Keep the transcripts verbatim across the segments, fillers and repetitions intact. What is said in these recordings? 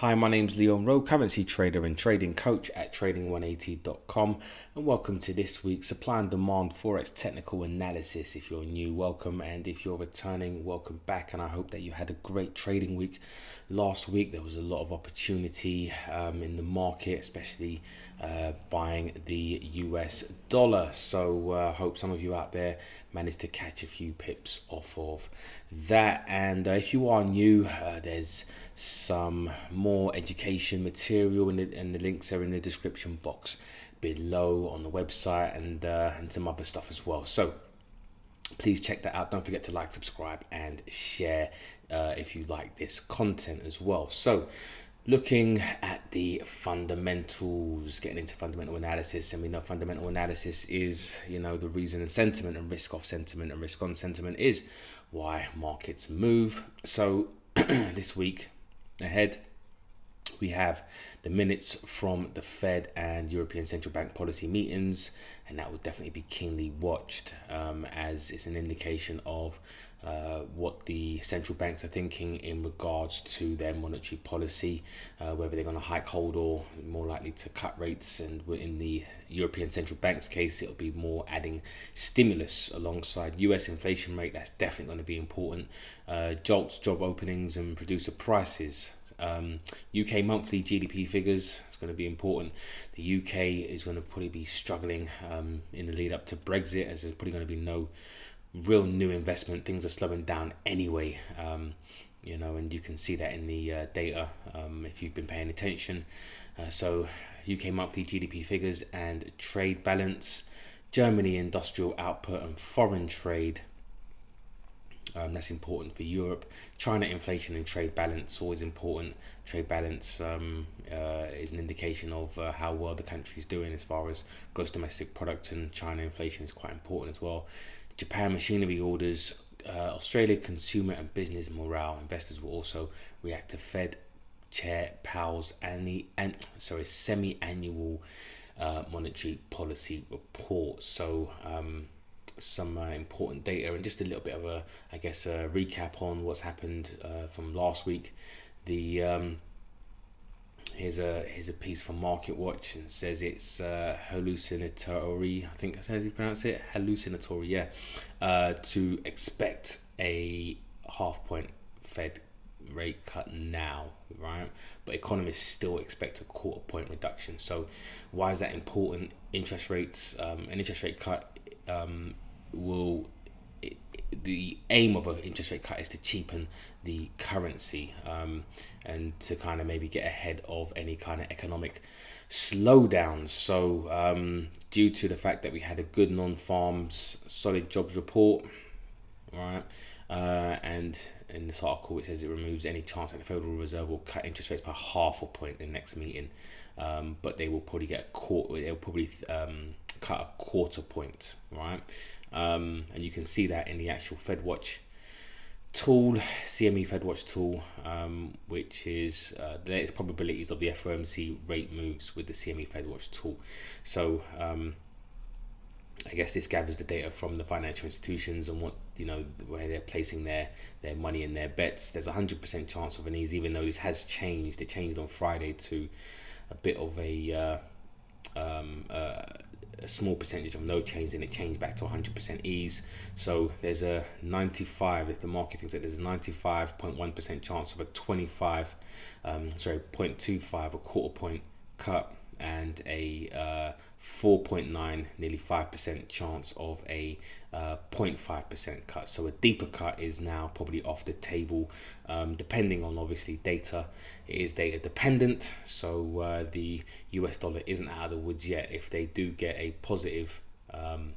Hi, my name's Leon Rowe, currency trader and trading coach at trading one eighty dot com, and welcome to this week's Supply and Demand Forex Technical Analysis. If you're new, welcome, and if you're returning, welcome back, and I hope that you had a great trading week. Last week there was a lot of opportunity um, in the market, especially uh, buying the U S dollar, so I uh, hope some of you out there managed to catch a few pips off of that. And uh, if you are new, uh, there's some more more education material and the, and the links are in the description box below on the website, and uh, and some other stuff as well, so please check that out. Don't forget to like, subscribe and share uh, if you like this content as well. So looking at the fundamentals, getting into fundamental analysis, and we know fundamental analysis is, you know, the reason and sentiment and risk off sentiment and risk on sentiment is why markets move. So this week ahead we have the minutes from the Fed and European Central Bank policy meetings, and that will definitely be keenly watched um, as it's an indication of uh, what the central banks are thinking in regards to their monetary policy, uh, whether they're going to hike, hold, or more likely to cut rates. And in the European Central Bank's case, it'll be more adding stimulus alongside U S inflation rate. That's definitely going to be important. Uh, jolts, job openings, and producer prices. Um, U K monthly G D P figures is going to be important. The U K is going to probably be struggling um, in the lead up to Brexit, as there's probably going to be no real new investment. Things are slowing down anyway, um, you know, and you can see that in the uh, data um, if you've been paying attention. Uh, so U K monthly G D P figures and trade balance, Germany industrial output and foreign trade. Um, that's important for Europe. China inflation and trade balance, always important. Trade balance um, uh, is an indication of uh, how well the country is doing as far as gross domestic product, and China inflation is quite important as well. Japan machinery orders, uh, Australia consumer and business morale. Investors will also react to Fed Chair Powell's annual, and sorry, semi-annual uh, monetary policy report. So. Um, some uh, important data, and just a little bit of a, I guess, a recap on what's happened uh, from last week. The um, here's a here's a piece from Market Watch, and it says it's uh, hallucinatory. I think that's how you pronounce it, hallucinatory. Yeah, uh, to expect a half point Fed rate cut now, right? But economists still expect a quarter point reduction. So why is that important? Interest rates, um, an interest rate cut. Um, will it, the aim of an interest rate cut is to cheapen the currency um, and to kind of maybe get ahead of any kind of economic slowdown. So um, due to the fact that we had a good non-farms solid jobs report, right, uh, and in this article it says it removes any chance that the Federal Reserve will cut interest rates by half a point in the next meeting, um, but they will probably get a quarter. They'll probably um, cut a quarter point, right? Um, and you can see that in the actual FedWatch tool, C M E FedWatch tool, um, which is uh, there's probabilities of the F O M C rate moves with the C M E FedWatch tool. So um, I guess this gathers the data from the financial institutions and what, you know, where they're placing their their money and their bets. There's a hundred percent chance of an ease, even though this has changed. It changed on Friday to a bit of a uh, um, uh, a small percentage of no change, and it changed back to one hundred percent ease. So there's a ninety-five, if the market thinks that there's a ninety-five point one percent chance of a twenty-five, um, sorry, zero point two five, a quarter point cut, and a uh, four point nine, nearly five percent chance of a uh, zero point five percent cut. So a deeper cut is now probably off the table, um, depending on obviously data. It is data dependent, so uh, the U S dollar isn't out of the woods yet. If they do get a positive um,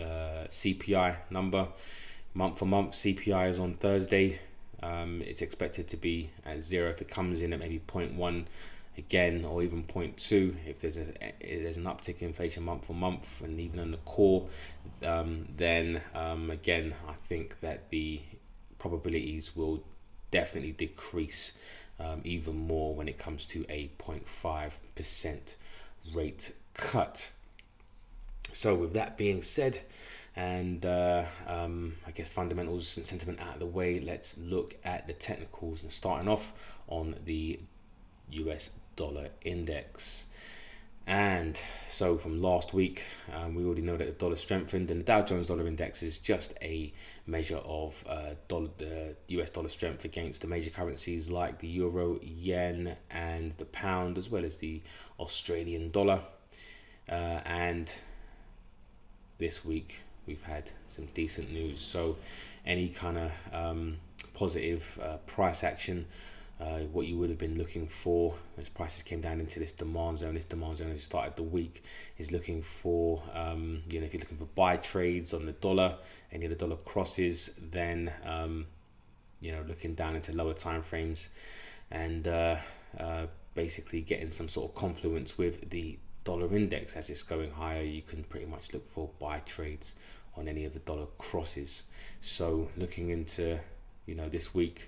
uh, C P I number, month for month, C P I is on Thursday. Um, it's expected to be at zero. If it comes in at maybe zero point one, again, or even zero point two, if there's a if there's an uptick in inflation month for month, and even on the core, um, then um, again, I think that the probabilities will definitely decrease um, even more when it comes to a zero point five percent rate cut. So with that being said, and uh, um, I guess fundamentals and sentiment out of the way, let's look at the technicals, and starting off on the U S dollar index. And so from last week, um, we already know that the dollar strengthened, and the Dow Jones dollar index is just a measure of uh, dollar, uh, U S dollar strength against the major currencies like the euro, yen and the pound, as well as the Australian dollar. Uh, and this week we've had some decent news, so any kind of um, positive uh, price action, Uh, what you would have been looking for as prices came down into this demand zone. This demand zone, as we started the week, is looking for, um, you know, if you're looking for buy trades on the dollar, any of the dollar crosses, then, um, you know, looking down into lower time frames and uh, uh, basically getting some sort of confluence with the dollar index. As it's going higher, you can pretty much look for buy trades on any of the dollar crosses. So looking into, you know, this week,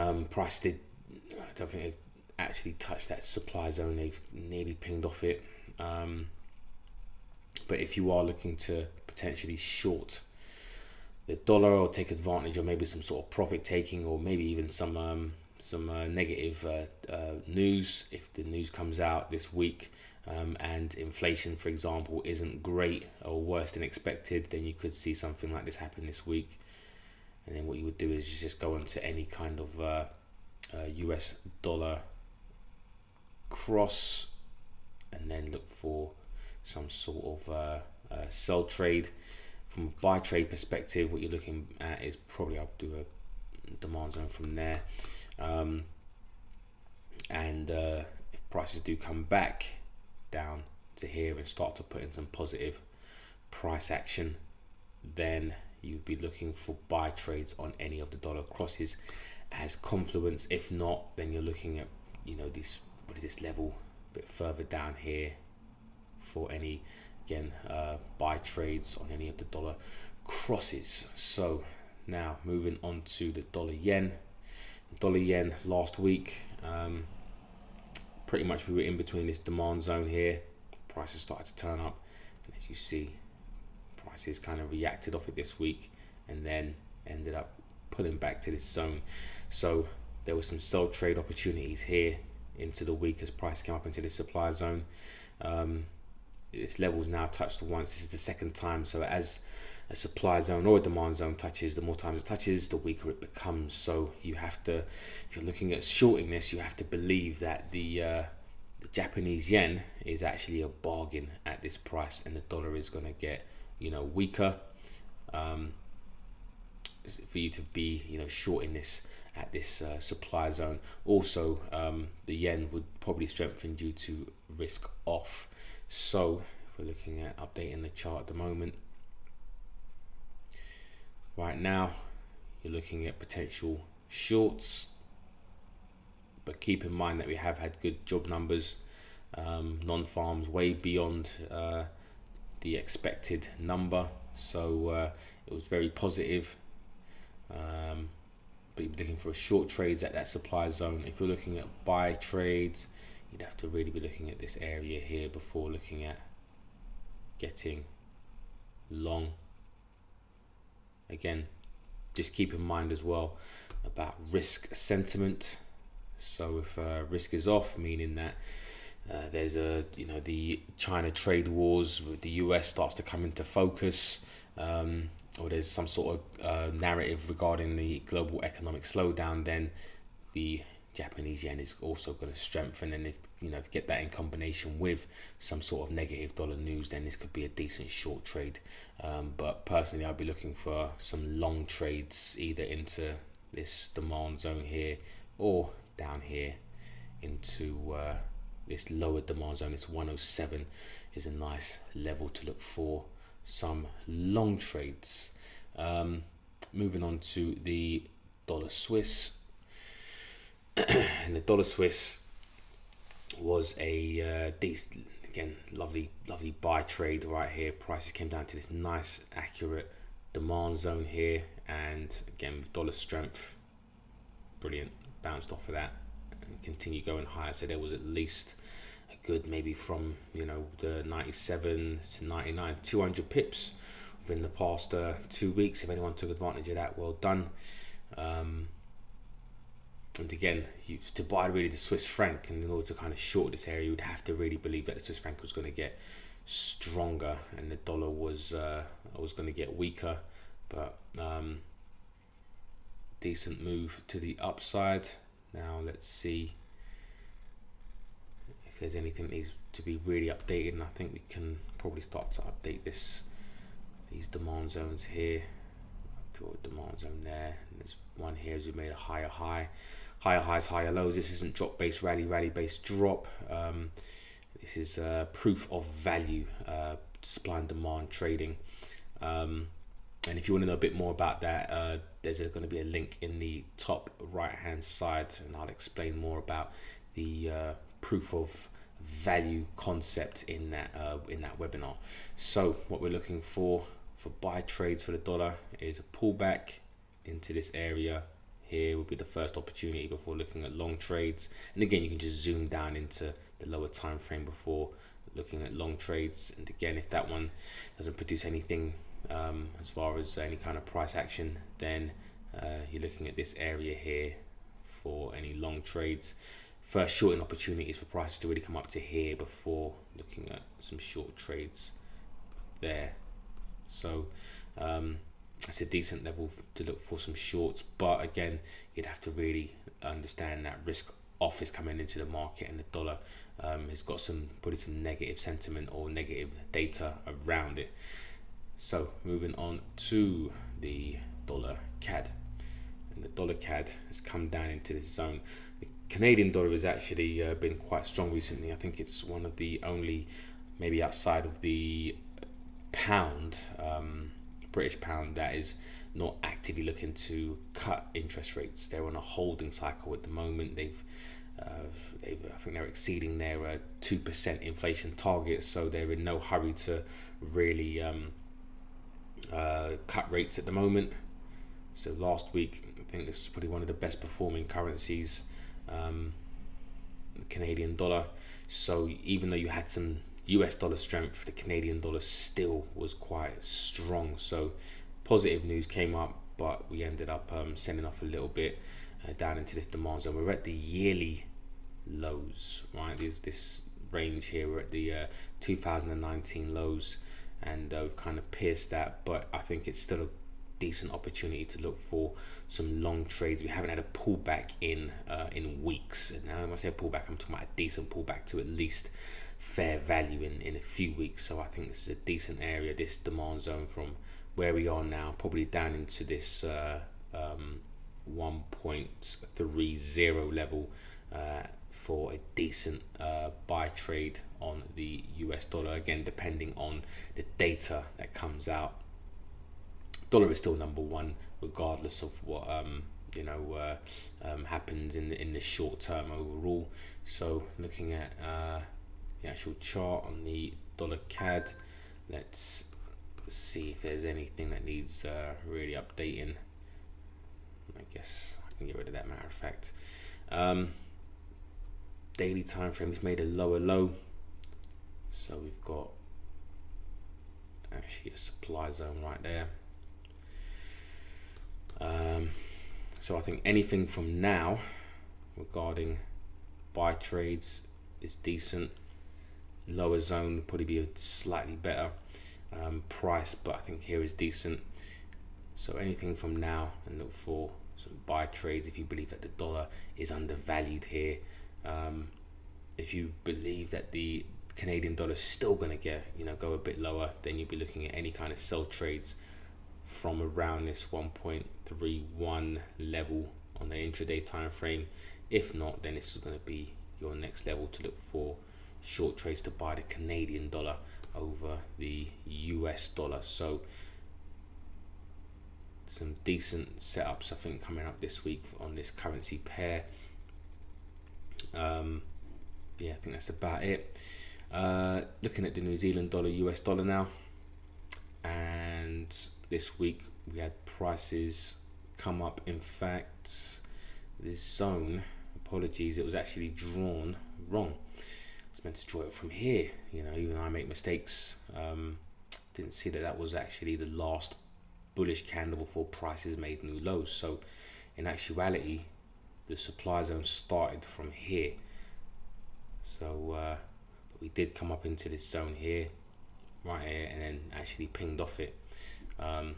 Um, price did, I don't think they've actually touched that supply zone, they've nearly pinged off it, um, but if you are looking to potentially short the dollar or take advantage, or maybe some sort of profit taking, or maybe even some um, some uh, negative uh, uh, news, if the news comes out this week um, and inflation, for example, isn't great or worse than expected, then you could see something like this happen this week. And then what you would do is just go into any kind of uh, uh, U S dollar cross, and then look for some sort of uh, uh, sell trade. From a buy trade perspective, what you're looking at is probably, I'll do a demand zone from there. Um, and uh, if prices do come back down to here and start to put in some positive price action, then you'd be looking for buy trades on any of the dollar crosses as confluence. If not, then you're looking at, you know, this this level a bit further down here for any, again, uh, buy trades on any of the dollar crosses. So now moving on to the dollar yen. Dollar yen last week, um, pretty much we were in between this demand zone here. Prices started to turn up, and as you see, prices kind of reacted off it this week and then ended up pulling back to this zone. So there were some sell trade opportunities here into the week as price came up into this supply zone. Um, this level's now touched once. This is the second time. So as a supply zone or a demand zone touches, the more times it touches, the weaker it becomes. So you have to, if you're looking at shorting this, you have to believe that the uh, the Japanese yen is actually a bargain at this price, and the dollar is going to get, you know, weaker, um, for you to be, you know, shorting this at this uh, supply zone. Also, um, the yen would probably strengthen due to risk off. So if we're looking at updating the chart at the moment, right now you're looking at potential shorts, but keep in mind that we have had good job numbers, um, non-farms way beyond uh, the expected number, so uh, it was very positive. Um, but you're looking for a short trades at that supply zone. If you're looking at buy trades, you'd have to really be looking at this area here before looking at getting long. Again, just keep in mind as well about risk sentiment. So if uh, risk is off, meaning that Uh, there's a, you know, the China trade wars with the U S starts to come into focus, um, or there's some sort of uh, narrative regarding the global economic slowdown, then the Japanese yen is also going to strengthen. And if, you know, if you get that in combination with some sort of negative dollar news, then this could be a decent short trade. Um, but personally, I'd be looking for some long trades either into this demand zone here or down here into Uh, this lower demand zone. This one oh seven is a nice level to look for some long trades. Um, moving on to the dollar Swiss, and the dollar Swiss was a uh, decent, again, lovely, lovely buy trade right here. Prices came down to this nice, accurate demand zone here, and again, dollar strength, brilliant, bounced off of that and continue going higher. So there was at least a good, maybe from, you know, the ninety-seven to ninety-nine, two hundred pips within the past uh, two weeks. If anyone took advantage of that, well done. Um, and again, you've, to buy really the Swiss franc, and in order to kind of short this area, you would have to really believe that the Swiss franc was going to get stronger and the dollar was uh, was going to get weaker. But um, decent move to the upside. Now let's see if there's anything that needs to be really updated, and I think we can probably start to update this these demand zones here. Draw a demand zone there, and there's one here as we made a higher high, higher highs, higher lows. This isn't drop based rally, rally based drop. Um, this is uh, proof of value, uh, supply and demand trading. Um, and if you want to know a bit more about that, uh, there's a, going to be a link in the top right hand side, and I'll explain more about the uh, proof of value concept in that uh, in that webinar. So what we're looking for for buy trades for the dollar is a pullback into this area here will be the first opportunity before looking at long trades. And again, you can just zoom down into the lower time frame before looking at long trades. And again, if that one doesn't produce anything um, as far as any kind of price action, then uh, you're looking at this area here for any long trades. First shorting opportunities for prices to really come up to here before looking at some short trades there. So um, it's a decent level to look for some shorts, but again, you'd have to really understand that risk off is coming into the market, and the dollar um, has got some probably some negative sentiment or negative data around it. So moving on to the dollar C A D, and the dollar C A D has come down into this zone. The Canadian dollar has actually uh, been quite strong recently. I think it's one of the only, maybe outside of the pound, um, British pound, that is not actively looking to cut interest rates. They're on a holding cycle at the moment. They've, uh, they've I think they're exceeding their uh, two percent inflation target, so they're in no hurry to really um, uh, cut rates at the moment. So last week, I think this is probably one of the best performing currencies, um the Canadian dollar. So even though you had some U S dollar strength, the Canadian dollar still was quite strong. So positive news came up, but we ended up um, sending off a little bit uh, down into this demand zone. We're at the yearly lows, right? There's this range here. We're at the uh, two thousand nineteen lows, and uh, we've kind of pierced that, but I think it's still a decent opportunity to look for some long trades. We haven't had a pullback in uh, in weeks, and now when I say pullback, I'm talking about a decent pullback to at least fair value in in a few weeks. So I think this is a decent area, this demand zone, from where we are now, probably down into this uh, um, one point three zero level uh, for a decent uh, buy trade on the U S dollar. Again, depending on the data that comes out. Dollar is still number one, regardless of what um, you know uh, um, happens in the, in the short term overall. So looking at uh, the actual chart on the dollar C A D, let's see if there's anything that needs uh, really updating. I guess I can get rid of that. Matter of fact, um, daily time frame has made a lower low, so we've got actually a supply zone right there. Um, so I think anything from now regarding buy trades is decent. Lower zone would probably be a slightly better um, price, but I think here is decent. So anything from now, and look for some buy trades if you believe that the dollar is undervalued here. Um, if you believe that the Canadian dollar is still going to get, you know, go a bit lower, then you'll be looking at any kind of sell trades from around this one point three one level on the intraday time frame. If not, then this is going to be your next level to look for short trades to buy the Canadian dollar over the U S dollar. So some decent setups I think coming up this week on this currency pair. Um, yeah, I think that's about it. Uh, looking at the New Zealand dollar, U S dollar now, and this week we had prices come up. In fact, this zone, apologies, it was actually drawn wrong. I was meant to draw it from here. You know, even I make mistakes. Um, didn't see that that was actually the last bullish candle before prices made new lows. So in actuality, the supply zone started from here. So uh, but we did come up into this zone here, right here, and then actually pinged off it. Um,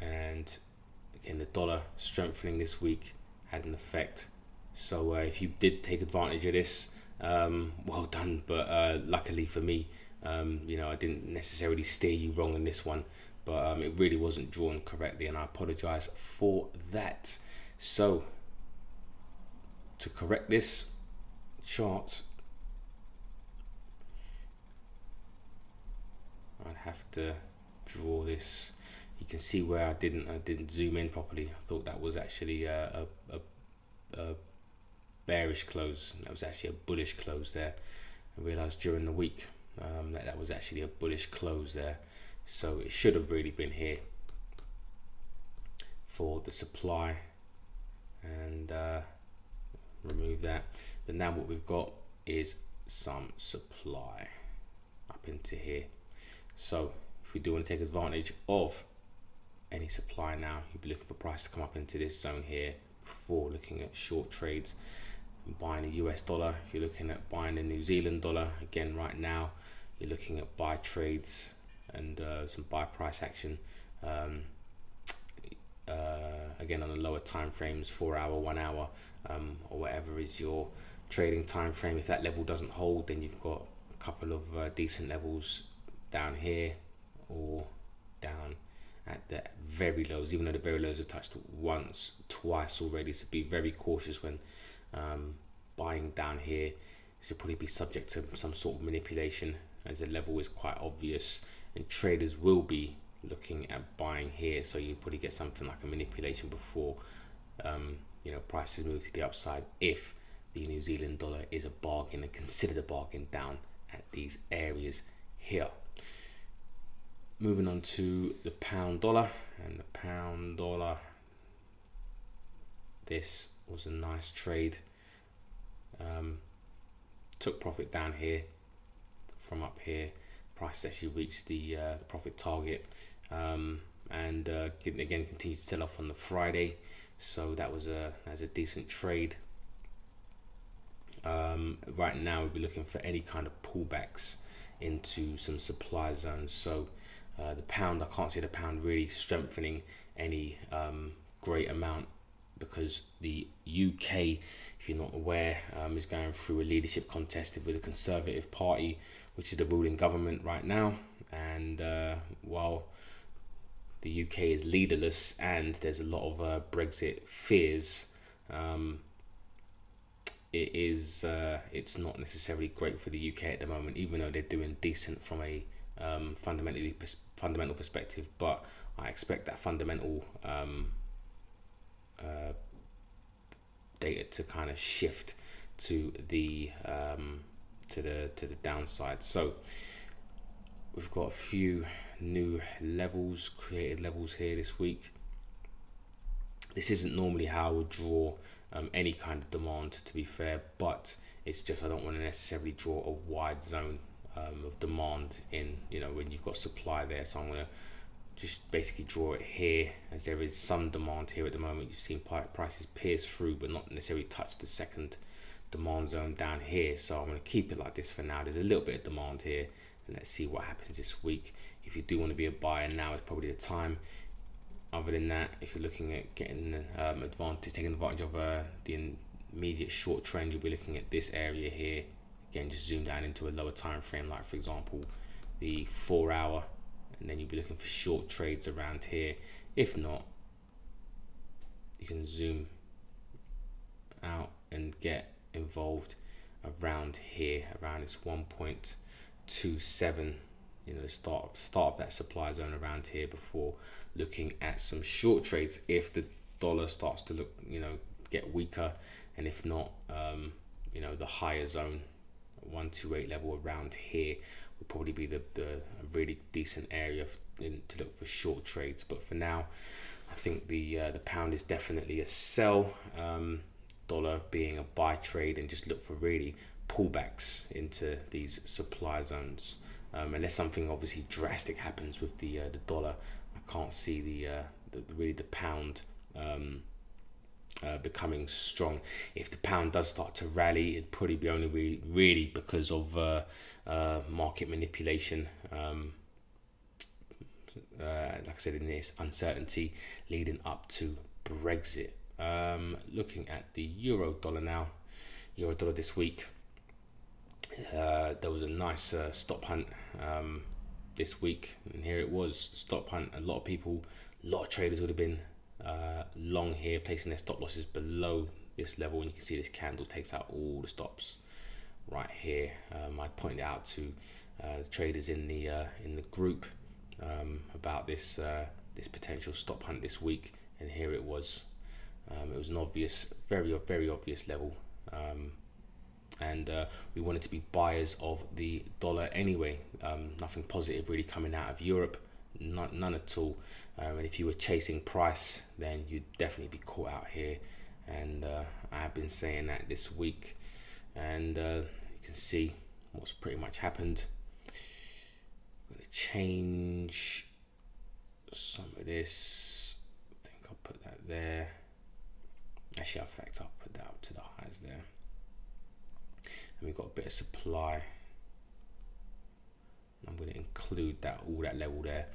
and again, the dollar strengthening this week had an effect. So uh, if you did take advantage of this, um, well done. But uh, luckily for me, um, you know, I didn't necessarily steer you wrong in this one, but um, it really wasn't drawn correctly, and I apologize for that. So to correct this chart, I'd have to draw this. You can see where I didn't I didn't zoom in properly. I thought that was actually a, a, a bearish close. That was actually a bullish close there. I realized during the week um, that that was actually a bullish close there. So it should have really been here for the supply, and uh, remove that. But now what we've got is some supply up into here. So if we do want to take advantage of any supply now, you'd be looking for price to come up into this zone here before looking at short trades and buying the U S dollar. If you're looking at buying the New Zealand dollar, again right now you're looking at buy trades and uh, some buy price action, um, uh, again on the lower time frames, four hour, one hour, um, or whatever is your trading time frame. If that level doesn't hold, then you've got a couple of uh, decent levels down here or down at the very lows, even though the very lows have touched once, twice already. So be very cautious when um, buying down here. So you'll probably be subject to some sort of manipulation, as the level is quite obvious, and traders will be looking at buying here. So you probably get something like a manipulation before um, you know, prices move to the upside, if the New Zealand dollar is a bargain and considered a bargain down at these areas here. Moving on to the pound dollar, and the pound dollar, this was a nice trade. Um, took profit down here from up here. Price actually reached the uh, profit target, um, and uh, again continues to sell off on the Friday. So that was a that was a decent trade. Um, right now we'll be looking for any kind of pullbacks into some supply zones. So Uh, the pound, I can't see the pound really strengthening any um, great amount, because the U K, if you're not aware, um, is going through a leadership contest with the Conservative Party, which is the ruling government right now. And uh, while the U K is leaderless and there's a lot of uh, Brexit fears, um, it is uh, it's not necessarily great for the U K at the moment, even though they're doing decent from a Um, fundamentally pers fundamental perspective. But I expect that fundamental um, uh, data to kind of shift to the um, to the to the downside. So we've got a few new levels, created levels here this week. This isn't normally how I would draw um, any kind of demand, to be fair, but it's just I don't want to necessarily draw a wide zone Um, of demand in, you know, when you've got supply there. So I'm going to just basically draw it here, as there is some demand here at the moment. You've seen prices pierce through but not necessarily touch the second demand zone down here. So I'm going to keep it like this for now. There's a little bit of demand here, and let's see what happens this week. If you do want to be a buyer, now is probably the time. Other than that, if you're looking at getting um, advantage, taking advantage of uh, the immediate short trend, you'll be looking at this area here. Again, just zoom down into a lower time frame, like for example the four hour, and then you'll be looking for short trades around here. If not, you can zoom out and get involved around here, around this one point two seven, you know, the start, start of that supply zone around here, before looking at some short trades if the dollar starts to look, you know, get weaker. And if not, um, you know, the higher zone one two eight level around here would probably be the, the really decent area in, to look for short trades. But for now, I think the uh, the pound is definitely a sell, um, dollar being a buy trade, and just look for really pullbacks into these supply zones, um, unless something obviously drastic happens with the uh, the dollar. I can't see the, uh, the, the really the pound um, uh, becoming strong. If the pound does start to rally, it'd probably be only really, really because of uh, uh, market manipulation. Um, uh, like I said, in this uncertainty leading up to Brexit. Um, looking at the euro dollar now, euro dollar this week, uh, there was a nice uh, stop hunt um, this week, and here it was, stop hunt. A lot of people, a lot of traders would have been uh, long here, placing their stop losses below this level, and you can see this candle takes out all the stops right here. Um, I pointed out to uh, the traders in the uh, in the group um, about this uh, this potential stop hunt this week, and here it was. Um, it was an obvious, very, very obvious level, um, and uh, we wanted to be buyers of the dollar anyway. Um, nothing positive really coming out of Europe, not, none at all. Um, and if you were chasing price, then you'd definitely be caught out here. And uh, I've been saying that this week, and uh, you can see what's pretty much happened. I'm going to change some of this. I think I'll put that there. Actually, in fact, I'll put that up to the highs there. And we've got a bit of supply. I'm going to include that, all that level there.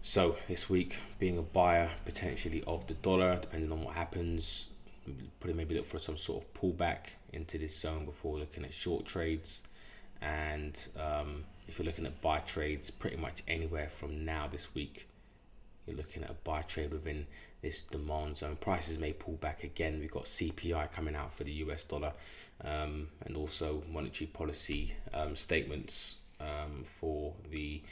So this week, being a buyer potentially of the dollar, depending on what happens, probably maybe look for some sort of pullback into this zone before looking at short trades. And um, if you're looking at buy trades, pretty much anywhere from now this week, you're looking at a buy trade within this demand zone. Prices may pull back again. We've got C P I coming out for the U S dollar, um, and also monetary policy um, statements um, for the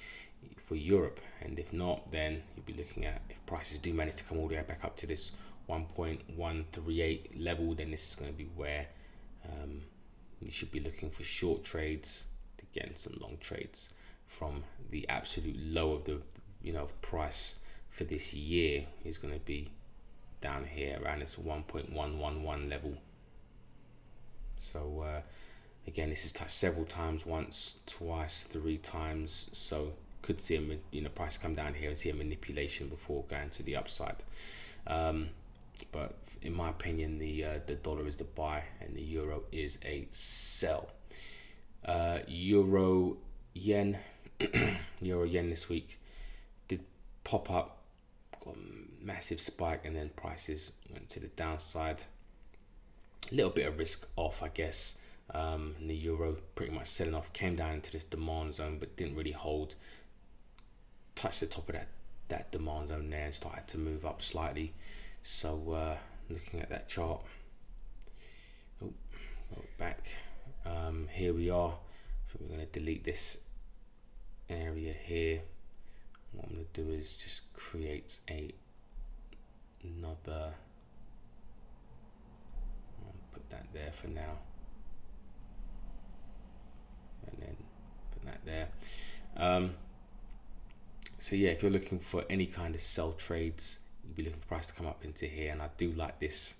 for Europe. And if not, then you'll be looking at, if prices do manage to come all the way back up to this one point one three eight level, then this is going to be where um, you should be looking for short trades to get some long trades from the absolute low of the you know price. For this year is going to be down here around this one point one one one level. So uh, again, this is touched several times, once, twice, three times. So could see a you know price come down here and see a manipulation before going to the upside. Um, but in my opinion, the uh, the dollar is the buy and the euro is a sell. Uh, euro yen, euro yen this week did pop up. Massive spike, and then prices went to the downside. A little bit of risk off, I guess. Um, and the euro pretty much selling off, came down into this demand zone, but didn't really hold. Touched the top of that that demand zone there and started to move up slightly. So uh, looking at that chart, oh, back um, here we are. So we're going to delete this area here. What I'm going to do is just create a, another, I'll put that there for now, and then put that there. Um, so yeah, if you're looking for any kind of sell trades, you'll be looking for price to come up into here, and I do like this,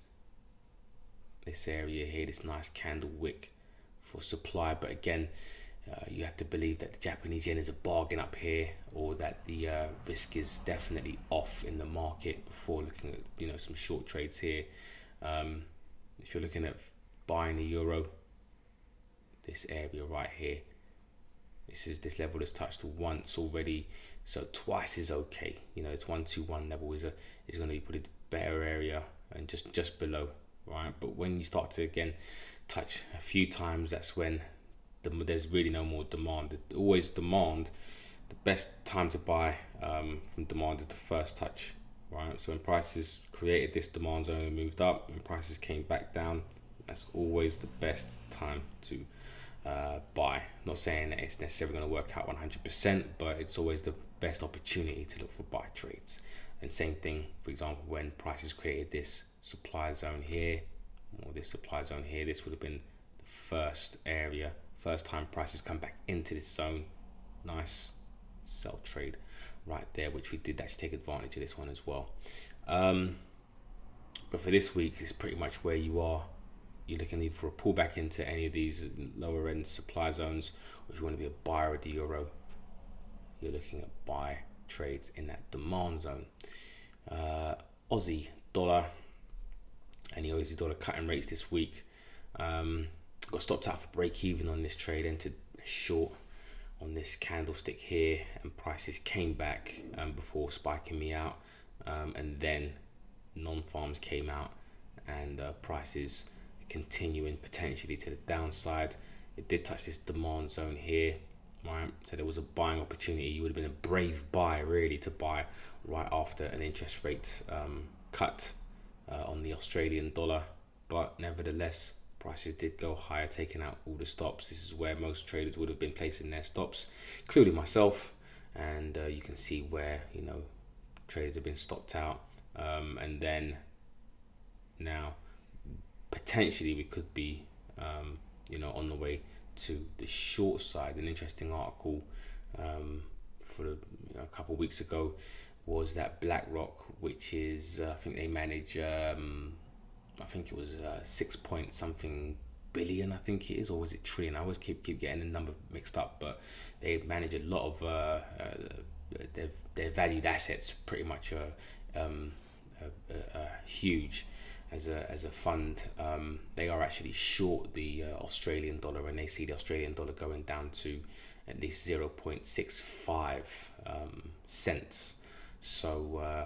this area here, this nice candle wick for supply, but again, Uh, you have to believe that the Japanese yen is a bargain up here, or that the uh, risk is definitely off in the market before looking at you know some short trades here. Um, if you're looking at buying the euro, this area right here, this is this level is touched once already, so twice is okay. You know, it's one two one level is a is going to be probably the better area, and just just below, right? But when you start to again touch a few times, that's when there's really no more demand. Always demand, the best time to buy um, from demand is the first touch, right? So when prices created this demand zone and moved up, and prices came back down, that's always the best time to uh, buy. Not saying that it's necessarily going to work out one hundred percent, but it's always the best opportunity to look for buy trades. And same thing, for example, when prices created this supply zone here, or this supply zone here, this would have been the first area. First time prices come back into this zone, nice sell trade right there, which we did actually take advantage of this one as well. Um, but for this week, it's pretty much where you are you're looking for a pullback into any of these lower end supply zones, or if you want to be a buyer of the euro, you're looking at buy trades in that demand zone. Uh, Aussie dollar, and the Aussie dollar cutting rates this week. Um, got stopped out for break even on this trade, entered short on this candlestick here, and prices came back um, before spiking me out, um, and then non-farms came out and uh, prices continuing potentially to the downside. It did touch this demand zone here, right? So there was a buying opportunity. You would have been a brave buy really to buy right after an interest rate um, cut uh, on the Australian dollar, but nevertheless prices did go higher, taking out all the stops. This is where most traders would have been placing their stops, including myself, and uh, you can see where, you know, traders have been stopped out, um, and then now potentially we could be um, you know, on the way to the short side. An interesting article um, for the, you know, a couple of weeks ago was that BlackRock, which is uh, I think they manage um, I think it was uh, six point something billion, I think it is, or was it trillion? I always keep keep getting the number mixed up, but they manage a lot of uh, uh, their, their valued assets. Pretty much are um, uh, uh, huge as a as a fund. Um, they are actually short the uh, Australian dollar, and they see the Australian dollar going down to at least zero point six five um, cents. So. Uh,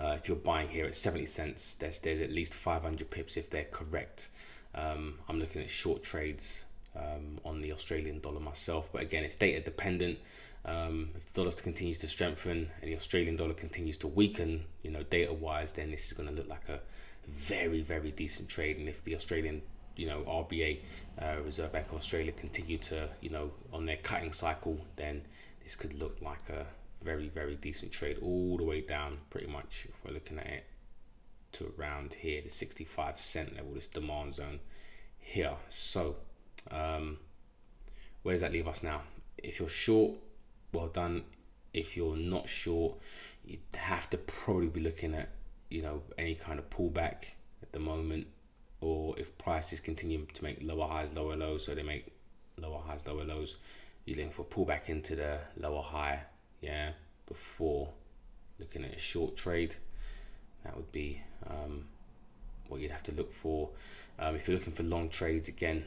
Uh, if you're buying here at seventy cents, there's there's at least five hundred pips if they're correct. Um, I'm looking at short trades um, on the Australian dollar myself, but again, it's data dependent. Um, if the dollar continues to strengthen and the Australian dollar continues to weaken, you know, data-wise, then this is going to look like a very, very decent trade. And if the Australian, you know, R B A, uh, Reserve Bank of Australia, continue to, you know, on their cutting cycle, then this could look like a very, very decent trade all the way down, pretty much, if we're looking at it, to around here, the sixty-five cent level, this demand zone here. So um, where does that leave us now? If you're short, well done. If you're not short, you'd have to probably be looking at, you know, any kind of pullback at the moment, or if prices continue to make lower highs, lower lows, so they make lower highs, lower lows, you're looking for a pullback into the lower high, yeah, before looking at a short trade. That would be um, what you'd have to look for. Um, if you're looking for long trades, again,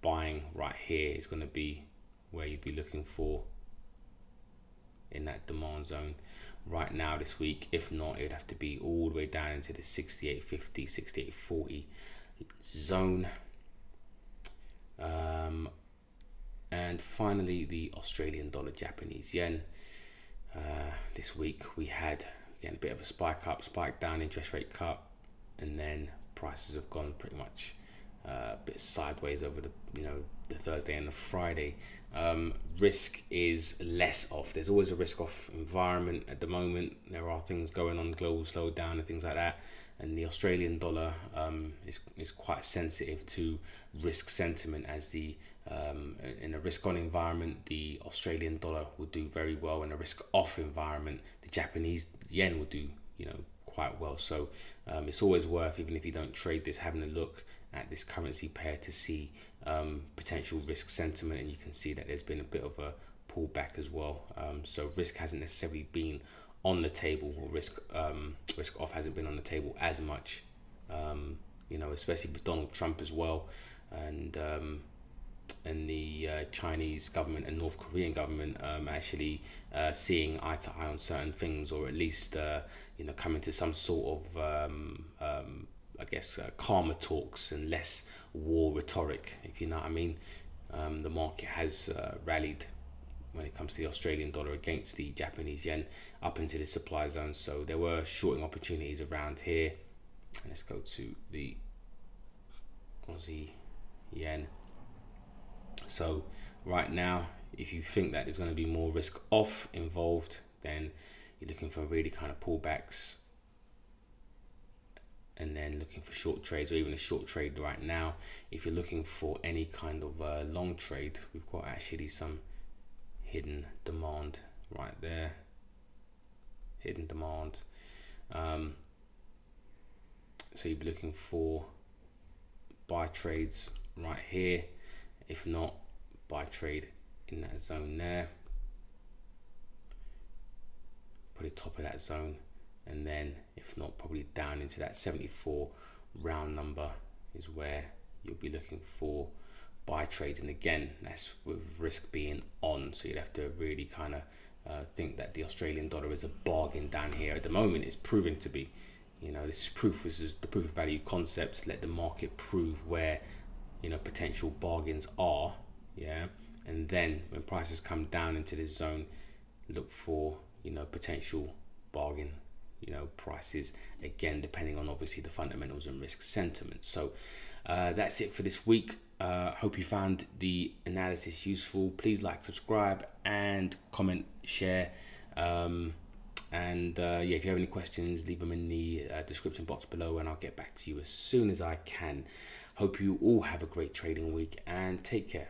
buying right here is going to be where you'd be looking for in that demand zone right now this week. If not, it'd have to be all the way down into the sixty-eight fifty, sixty-eight forty zone. Um, And finally, the Australian dollar, Japanese yen. Uh, this week we had, again, a bit of a spike up, spike down, interest rate cut, and then prices have gone pretty much uh, a bit sideways over the, you know, the Thursday and the Friday. Um, risk is less off. There's always a risk off environment at the moment. There are things going on, global slowdown and things like that. And the Australian dollar um, is, is quite sensitive to risk sentiment. As the um, in a risk on environment, the Australian dollar will do very well. In a risk off environment, the Japanese yen will do, you know, quite well. So um, it's always worth, even if you don't trade this, having a look at this currency pair to see um, potential risk sentiment. And you can see that there's been a bit of a pullback as well. Um, so risk hasn't necessarily been on the table, or risk um, risk off hasn't been on the table as much, um, you know, especially with Donald Trump as well, and um, and the uh, Chinese government and North Korean government um, actually uh, seeing eye to eye on certain things, or at least uh, you know, coming to some sort of um, um, I guess uh, calmer talks and less war rhetoric, if you know what I mean. Um, the market has uh, rallied when it comes to the Australian dollar against the Japanese yen up into the supply zone. So there were shorting opportunities around here. And let's go to the Aussie yen. So right now, if you think that there's going to be more risk off involved, then you're looking for really kind of pullbacks, and then looking for short trades, or even a short trade right now. If you're looking for any kind of uh, long trade, we've got actually some hidden demand right there, hidden demand. Um, so you'd be looking for buy trades right here. If not, buy trade in that zone there, probably top of that zone, and then if not, probably down into that seventy-four round number is where you'll be looking for buy trades. And again, that's with risk being on, so you'd have to really kind of uh, think that the Australian dollar is a bargain down here. At the moment, it's proven to be. You know, this proof is the proof of value concept. Let the market prove where, you know, potential bargains are. Yeah, and then when prices come down into this zone, look for, you know, potential bargain, you know, prices, again depending on obviously the fundamentals and risk sentiment. So uh, that's it for this week. Uh, hope you found the analysis useful. Please like, subscribe and comment, share, um, and uh, yeah, if you have any questions, leave them in the uh, description box below and I'll get back to you as soon as I can. Hope you all have a great trading week and take care.